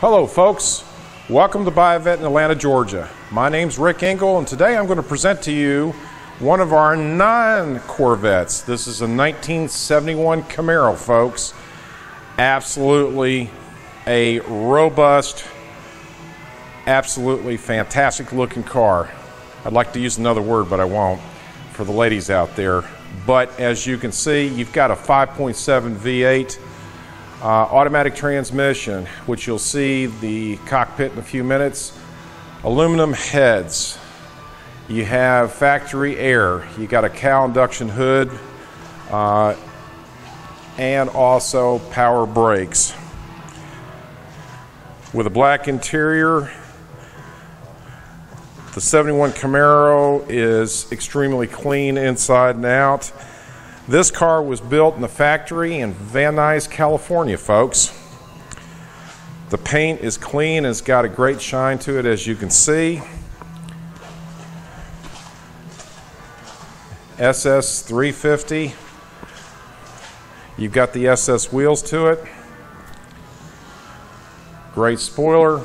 Hello folks, welcome to Buy a Vet in Atlanta, Georgia. My name's Rick Engel and today I'm going to present to you one of our non-Corvettes. This is a 1971 Camaro, folks. Absolutely a robust, absolutely fantastic looking car. I'd like to use another word but I won't for the ladies out there. But as you can see, you've got a 5.7 V8. Automatic transmission, which you'll see the cockpit in a few minutes. Aluminum heads. You have factory air. You got a cowl induction hood and also power brakes. With a black interior, the 71 Camaro is extremely clean inside and out. This car was built in the factory in Van Nuys, California, folks. The paint is clean. It's got a great shine to it, as you can see. SS 350. You've got the SS wheels to it. Great spoiler.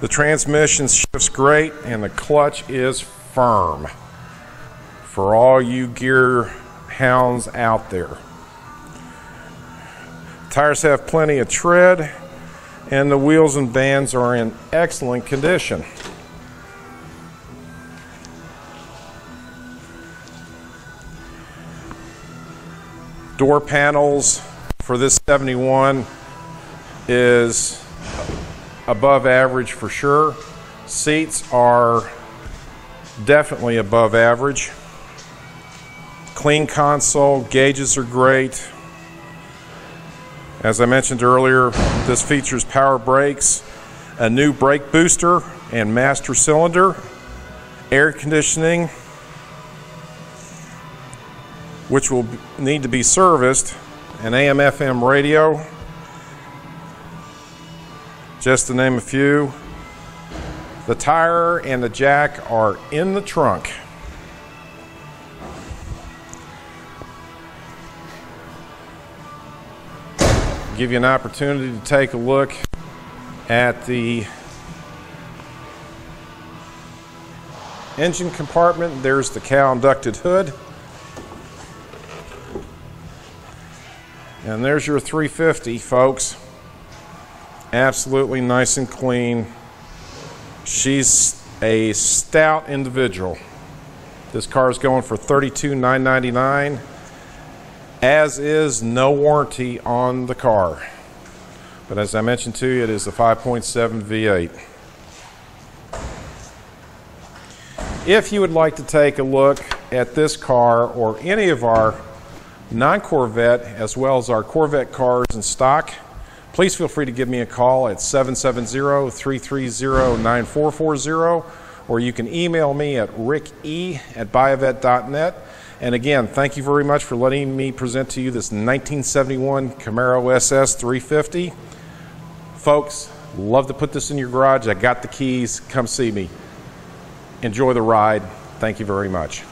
The transmission shifts great, and the clutch is firm. For all you gear hounds out there. Tires have plenty of tread and the wheels and bands are in excellent condition. Door panels for this 71 is above average for sure. Seats are definitely above average. Clean console, gauges are great. As I mentioned earlier, this features power brakes, a new brake booster and master cylinder, air conditioning, which will need to be serviced, an AM/FM radio, just to name a few. The tire and the jack are in the trunk. Give you an opportunity to take a look at the engine compartment. There's the cowl inducted hood. And there's your 350, folks. Absolutely nice and clean. She's a stout individual. This car is going for $32,999. As is, no warranty on the car. But as I mentioned to you, it is a 5.7 V8. If you would like to take a look at this car or any of our non-Corvette as well as our Corvette cars in stock, please feel free to give me a call at 770-330-9440 or you can email me at ricke@buyavette.net. And again, thank you very much for letting me present to you this 1971 Camaro SS 350. Folks, love to put this in your garage. I got the keys. Come see me. Enjoy the ride. Thank you very much.